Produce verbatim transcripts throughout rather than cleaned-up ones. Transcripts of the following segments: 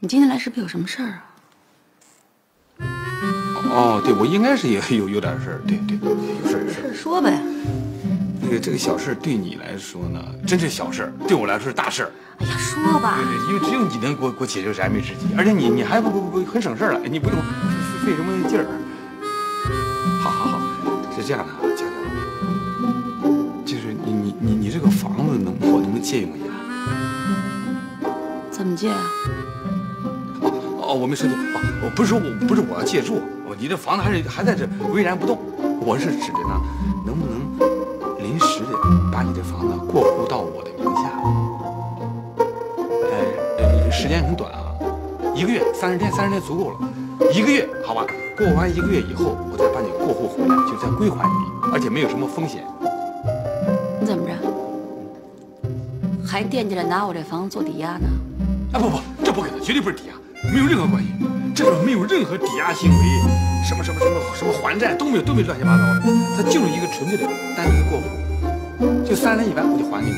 你今天来是不是有什么事儿啊？哦，对，我应该是也有有点事儿，对对，有事儿有事儿说呗。那个这个小事对你来说呢，真是小事；对我来说是大事。哎呀，说吧。对对，因为只有你能给我给我解决燃眉之急，而且你你还不不不很省事儿了，你不用费什么劲儿。好好好，是这样的啊，佳佳，就是你你你你这个房子能我能不能借用一下？怎么借啊？ 哦，我没说错，我不是说我不是我要借住，我你这房子还是还在这巍然不动，我是指着呢，能不能临时的把你这房子过户到我的名下？哎，时间很短啊，一个月三十天，三十天足够了，一个月好吧？过完一个月以后，我再把你过户回来，就再归还你，而且没有什么风险。你怎么着？还惦记着拿我这房子做抵押呢？啊不不，这不可能，绝对不是抵押。 没有任何关系，这个没有任何抵押行为，什么什么什么什么还债都没有，都没乱七八糟的，它就是一个纯粹的单纯的过户，就三人一万我就还给你，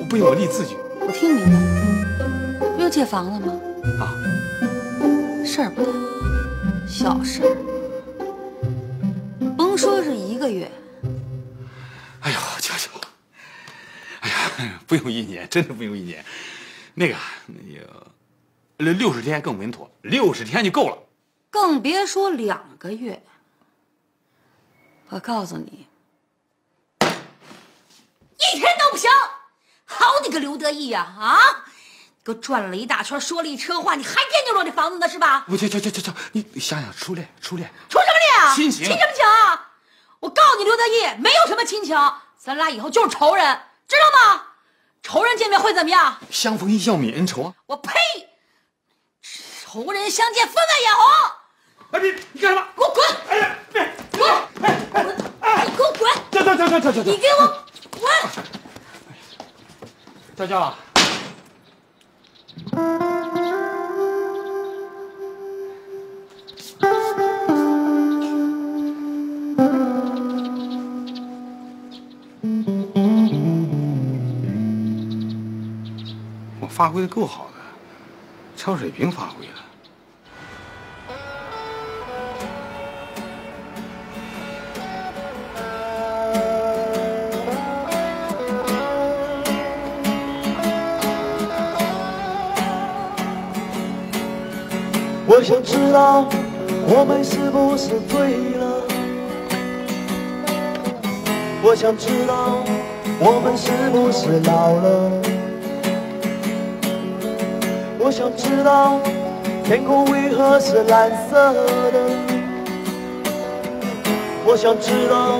我不信我立字据。我听明白了，不就借房子吗？啊，事儿不大，小事儿，甭说是一个月。哎呦，娇娇，哎呀，不用一年，真的不用一年，那个，那个。 六十天更稳妥，六十天就够了，更别说两个月。我告诉你，一天都不行！好你个刘得意呀！啊，给我转了一大圈，说了一车话，你还惦记着我这房子呢是吧？我去去去去去，你想想初恋，初恋，初什么恋啊？亲情，亲什么情啊？我告诉你，刘得意没有什么亲情，咱俩以后就是仇人，知道吗？仇人见面会怎么样？相逢一笑泯恩仇啊！我呸！ 仇人相见，分外眼红。哎，你你干什么？给我滚！哎，别滚！哎哎哎，你给我滚！走走走走走走！你给我滚！佳佳，我发挥的够好的，超水平发挥了。 我想知道我们是不是对了？我想知道我们是不是老了？我想知道天空为何是蓝色的？我想知道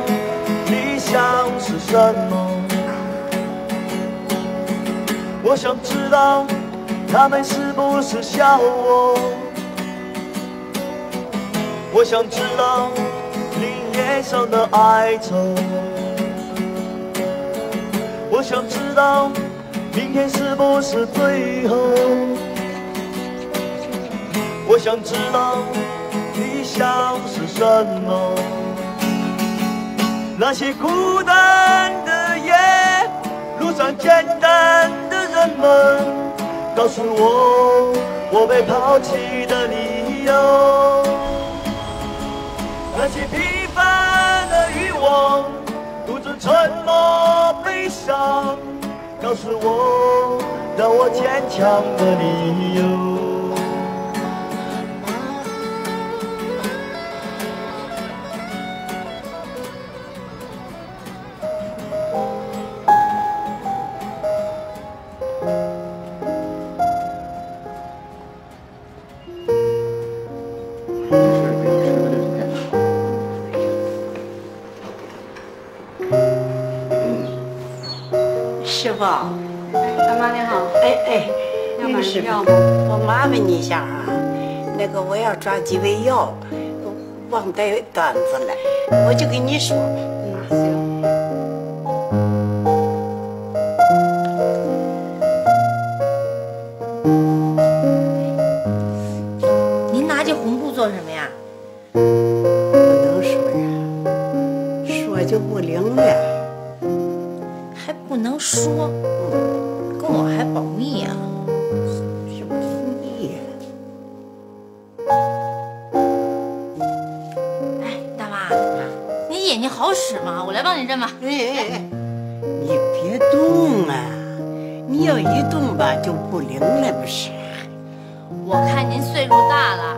理想是什么？我想知道他们是不是笑我？ 我想知道你脸上的哀愁，我想知道明天是不是最后，我想知道理想是什么。那些孤单的夜，路上简单的人们，告诉我我被抛弃的理由。 那些平凡的欲望，独自沉默悲伤，告诉我，让我坚强的理由。 要不我麻烦你一下啊，那个我要抓几味药，忘带单子了，我就跟你说。嗯，行。您拿这红布做什么呀？不能说呀，说就不灵了，还不能说，嗯，跟我还保密呀、啊。 Yeah. 来帮你震吧。哎哎哎，你别动啊！你要一动吧，就不灵了，不是？我看您岁数大了，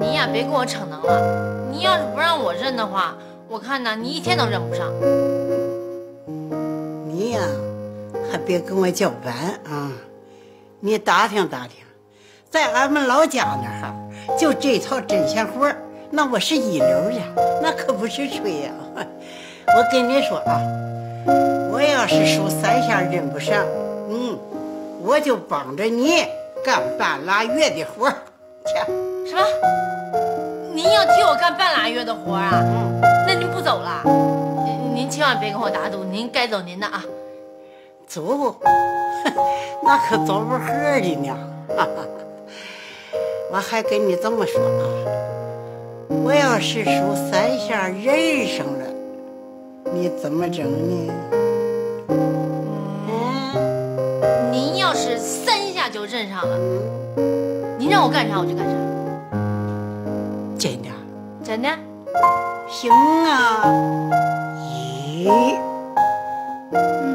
您呀别给我逞能了。您要是不让我震的话，我看呢你一天都震不上。你呀，还别跟我叫板啊！你打听打听，在俺们老家那儿。 就这套针线活儿，那我是一流呀，那可不是吹呀。我跟你说啊，我要是数三下认不上，嗯，我就帮着你干半拉月的活儿去。什么？您要替我干半拉月的活儿啊？嗯，那您不走了？您千万别跟我打赌，您该走您的啊。走，那可走不喝的呢。哈哈。 我还跟你这么说啊，我要是数三下认上了，你怎么整呢？嗯，您要是三下就认上了，您让我干啥我就干啥。真的？真的？行啊。咦？嗯。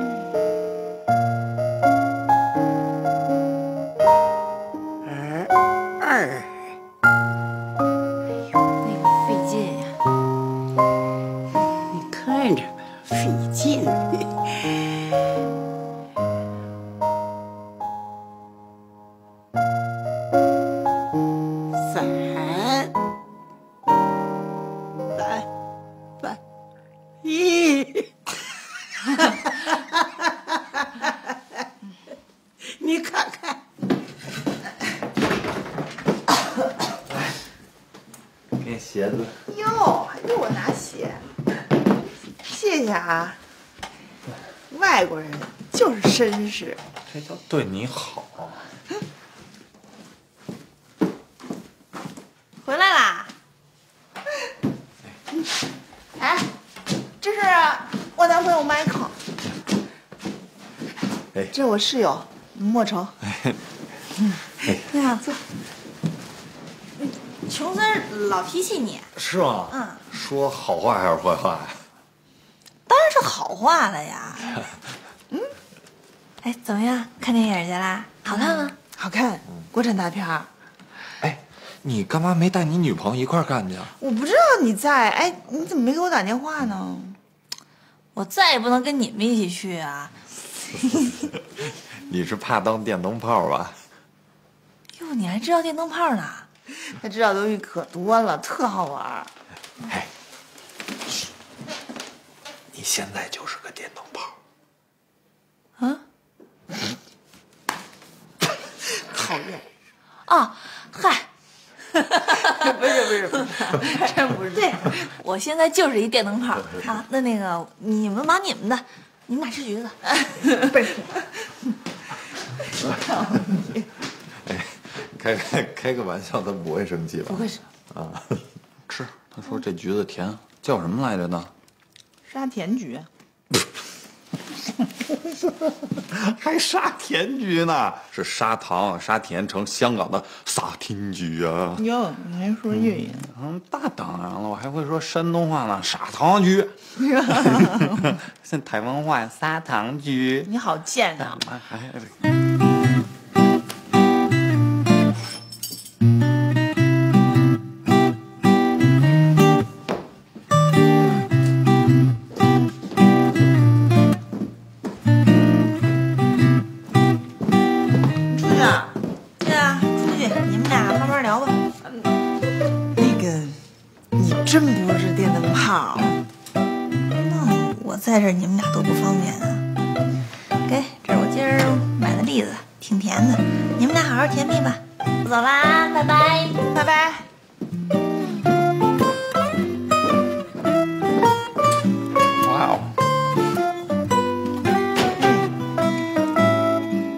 真是，这叫对你好。回来啦！哎，这是我男朋友 Michael。哎，这是我室友莫愁。哎，对呀，坐。穷孙老提起你。是吗？嗯。说好话还是坏话呀？当然是好话了呀。 哎，怎么样？看电影去啦？好看吗？好看，国产大片儿。哎，你干嘛没带你女朋友一块儿看去啊？我不知道你在，哎，你怎么没给我打电话呢？我再也不能跟你们一起去啊！你是怕当电灯泡吧？哟，你还知道电灯泡呢？他知道东西可多了，特好玩。哎，你现在就是个电灯泡。啊？ 讨厌！哦，嗨，不是不是不是，真不是。对，我现在就是一电灯泡啊。那那个，你们忙你们的，你们俩吃橘子。不是。哎，开开开个玩笑，他不会生气吧？不会生啊。吃，他说这橘子甜，叫什么来着呢？沙田橘。 还沙田橘呢？是砂糖沙田成香港的沙田橘啊！哟，你还说粤语呢？嗯，大当然了，我还会说山东话呢，砂糖橘。像台湾话砂糖橘。你好贱啊！在这你们俩都不方便啊！给，这是我今儿买的栗子，挺甜的，你们俩好好甜蜜吧。我走啦，拜拜，拜拜。哇哦！怎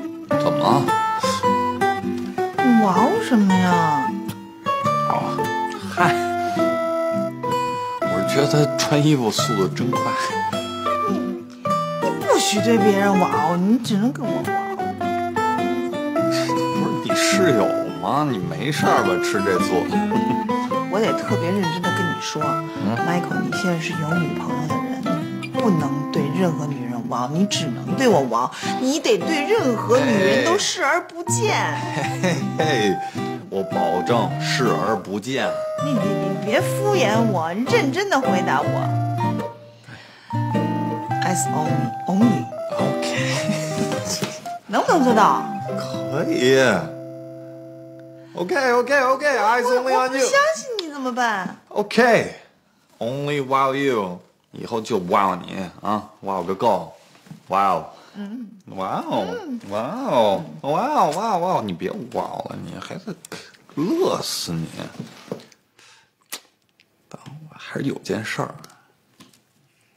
么了？哇哦什么呀？哦，嗨！我觉得穿衣服速度真快。 许对别人哇哦，你只能跟我哇哦。不是你室友吗？你没事吧？吃这醋。我得特别认真的跟你说、嗯、，Michael， 你现在是有女朋友的人，不能对任何女人玩，你只能对我玩，你得对任何女人都视而不见。嘿嘿，我保证视而不见。你你你别敷衍我，认真的回答我。As only only。OK。能不能做到？可以。OK OK OK。Eyes only on you。我不相信你怎么办 ？OK。Only while you。 以后就哇你啊，哇个够，哇哦，嗯，哇哦，哇哦，哇哦，哇哦，哇哦，你别哇了，你还是乐死你。但我还是有件事儿，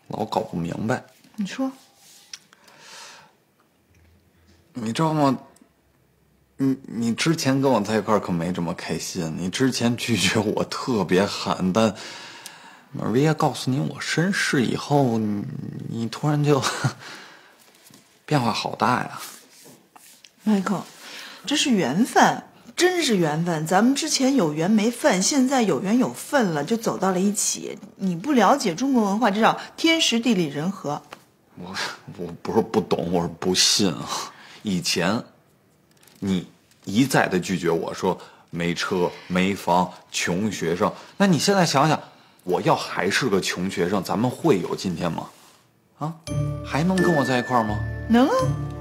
老搞不明白。你说，你知道吗？你你之前跟我在一块儿可没这么开心，你之前拒绝我特别狠，但。 Maria 告诉你我身世以后，你你突然就变化好大呀 ，Michael， 这是缘分，真是缘分。咱们之前有缘没份，现在有缘有份了，就走到了一起。你不了解中国文化，知道天时地利人和。我我不是不懂，我是不信啊。以前你一再的拒绝我说没车没房穷学生，那你现在想想。 我要还是个穷学生，咱们会有今天吗？啊，还能跟我在一块儿吗？能啊，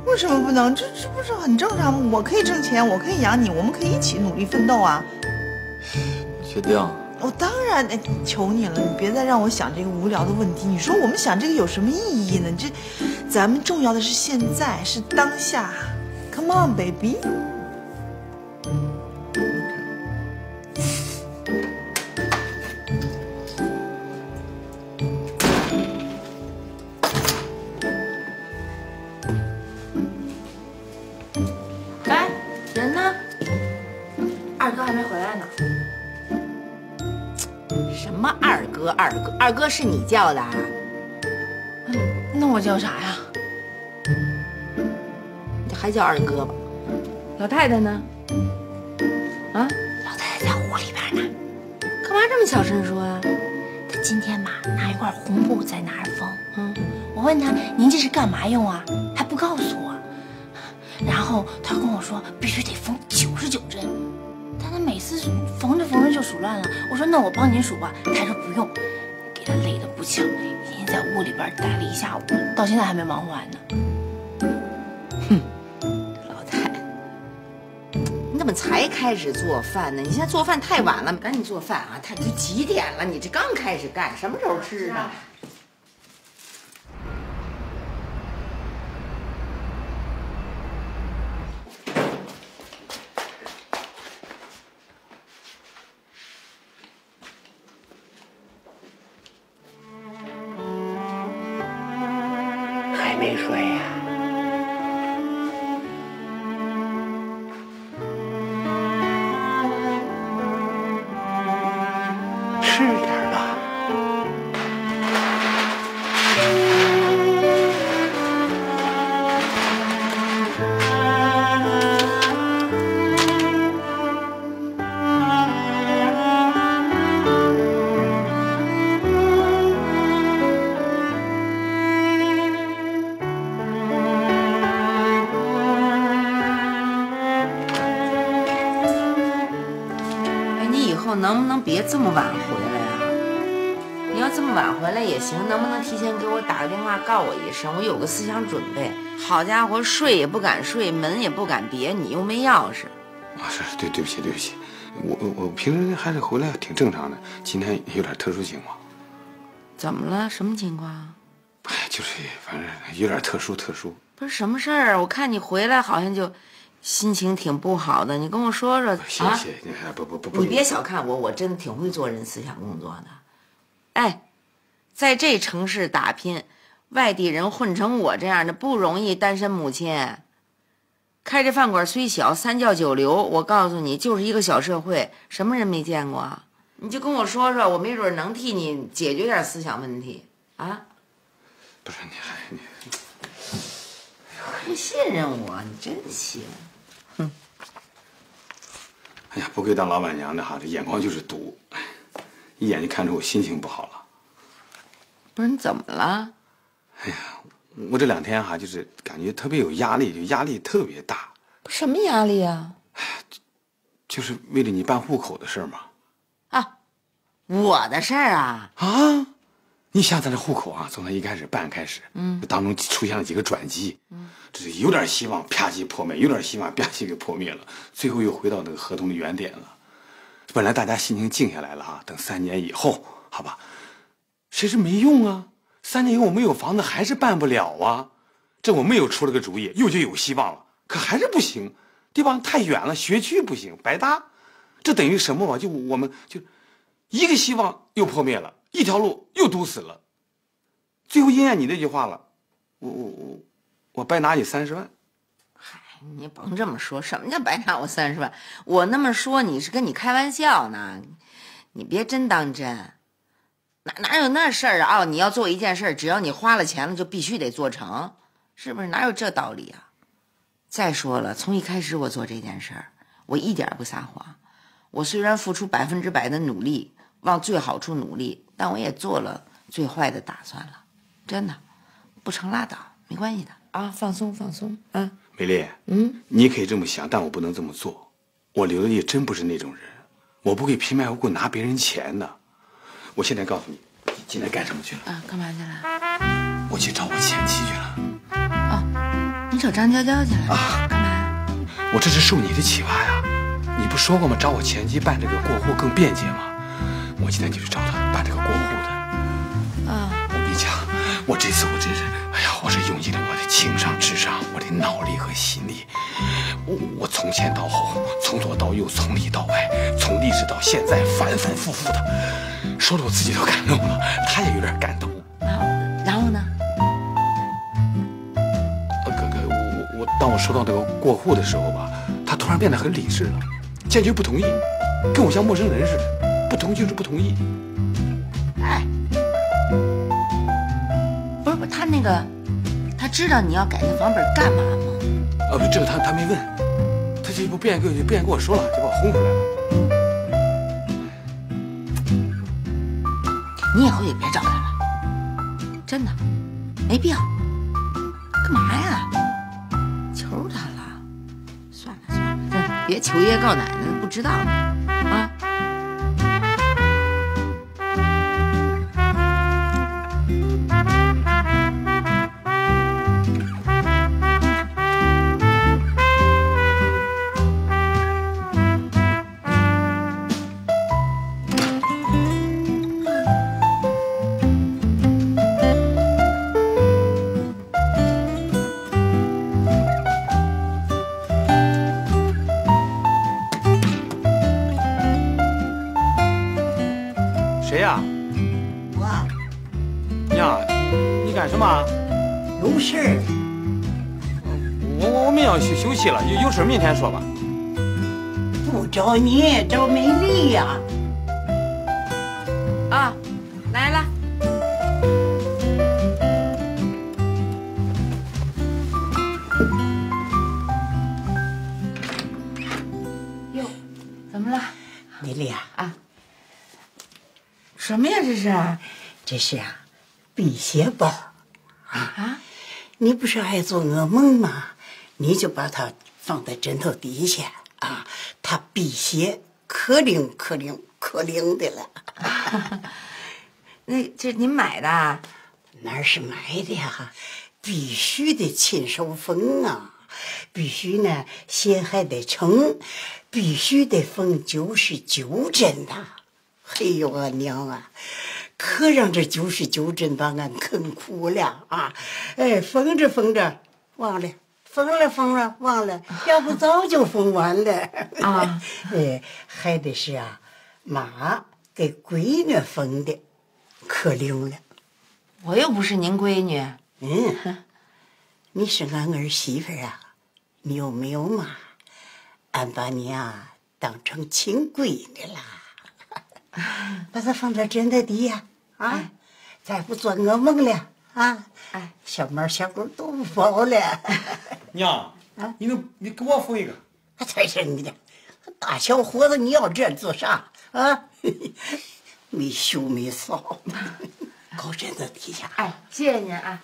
为什么不能？这这不是很正常吗？我可以挣钱，我可以养你，我们可以一起努力奋斗啊！确定？我、哦、当然，哎，求你了，你别再让我想这个无聊的问题。你说我们想这个有什么意义呢？这，咱们重要的是现在，是当下。Come on, baby。 二哥，二哥是你叫的啊？嗯，那我叫啥呀？你还叫二哥吧？老太太呢？啊？老太太在屋里边呢。干嘛这么小声说啊？她今天嘛拿一块红布在那儿缝。嗯，我问她您这是干嘛用啊？还不告诉我。然后她跟我说必须得缝九十九针，但她每次缝着缝着就数乱了。我说那我帮您数吧，她说不用。 给他累得不轻，已经在屋里边待了一下午，到现在还没忙活完呢。哼，老太，你怎么才开始做饭呢？你现在做饭太晚了，赶紧做饭啊！太都几点了？你这刚开始干，什么时候吃的？ 没睡呀、啊？吃点吧。能不能别这么晚回来啊？你要这么晚回来也行，能不能提前给我打个电话告我一声？我有个思想准备。好家伙，睡也不敢睡，门也不敢别，你又没钥匙。啊，是对，对不起，对不起，我我平时还是回来挺正常的，今天有点特殊情况。怎么了？什么情况？哎，就是反正有点特殊，特殊。不是什么事儿，我看你回来好像就。 心情挺不好的，你跟我说说。谢谢，不不不不，你别小看我，我真的挺会做人思想工作的。哎，在这城市打拼，外地人混成我这样的不容易，单身母亲。开这饭馆虽小，三教九流，我告诉你，就是一个小社会，什么人没见过啊？你就跟我说说，我没准能替你解决点思想问题啊。不是你还你，不信任我，你真行。 哎呀，不愧当老板娘的哈，这眼光就是毒，一眼就看出我心情不好了。不是你怎么了？哎呀，我这两天哈、啊，就是感觉特别有压力，就压力特别大。什么压力啊？哎，就是为了你办户口的事儿嘛。啊，我的事儿啊？啊，你想咱这户口啊，从他一开始办开始，嗯，当中出现了几个转机，嗯，这是有点希望，啪叽破灭；有点希望，啪叽给破灭了。最后又回到那个合同的原点了。本来大家心情静下来了啊，等三年以后，好吧，谁是没用啊？ 三年以后我没有房子还是办不了啊，这我们又出了个主意，又就有希望了，可还是不行，对吧？太远了，学区不行，白搭。这等于什么嘛？就我们就一个希望又破灭了，一条路又堵死了。最后应验你那句话了，我我我我白拿你三十万。嗨，你甭这么说，什么叫白拿我三十万？我那么说你是跟你开玩笑呢，你别真当真。 哪哪有那事儿啊？哦，你要做一件事，只要你花了钱了，就必须得做成，是不是？哪有这道理啊？再说了，从一开始我做这件事儿，我一点不撒谎。我虽然付出百分之百的努力，往最好处努力，但我也做了最坏的打算了。真的，不成拉倒，没关系的啊，放松放松啊。美丽，嗯，你可以这么想，但我不能这么做。我刘德义真不是那种人，我不会平白无故拿别人钱的。 我现在告诉你，你今天干什么去了？啊，干嘛去了？我去找我前妻去了。哦，你找张娇娇去了？啊，干嘛？我这是受你的启发呀！你不说过吗？找我前妻办这个过户更便捷吗？我今天就去找她办这个过户的。啊，我跟你讲，我这次我真是，哎呀，我是用尽了我的情商、智商、我的脑力和心力。我我从前到后，从左到右，从里到外，从历史到现在，反反复复的。 说的我自己都感动了，他也有点感动。然后呢？哥哥，我我当我收到这个过户的时候吧，他突然变得很理智了，坚决不同意，跟我像陌生人似的，不同意就是不同意。哎，不是不是，他那个，他知道你要改那房本干嘛吗？啊，这个他他没问，他这不变个就变跟我说了，就把我轰出来了。 你以后也别找他了，真的，没必要。干嘛呀？求他了，算了算了，别求爷告奶奶，不知道呢啊。休息了，有有事明天说吧。不找你，找美丽呀。啊，来了。哟，怎么了？美丽啊。啊。什么呀？这是？这是啊，辟邪包。啊啊！你不是爱做噩梦吗？ 你就把它放在枕头底下啊，它辟邪，可灵可灵可灵的了。那这您买的？哪是买的呀？必须得亲手缝啊！必须呢，鞋还得成，必须得缝九十九针呐！嘿呦我娘啊！ 可让这九十九针把俺坑哭了啊！哎，缝着缝着忘了。 缝了缝了，忘了，要不早就缝完了啊！哎，还得是啊，妈给闺女缝的，可灵了。我又不是您闺女。嗯，你是俺儿媳妇啊，你有没有妈？俺把你啊当成亲闺女啦。把它放在枕头底下啊，再不做噩梦了啊！哎，小猫小狗都不保了。 娘，啊，你能你给我缝一个？才是你的，大小伙子，你要这做啥啊？没羞没臊，搞枕头底下。哎，谢谢您啊。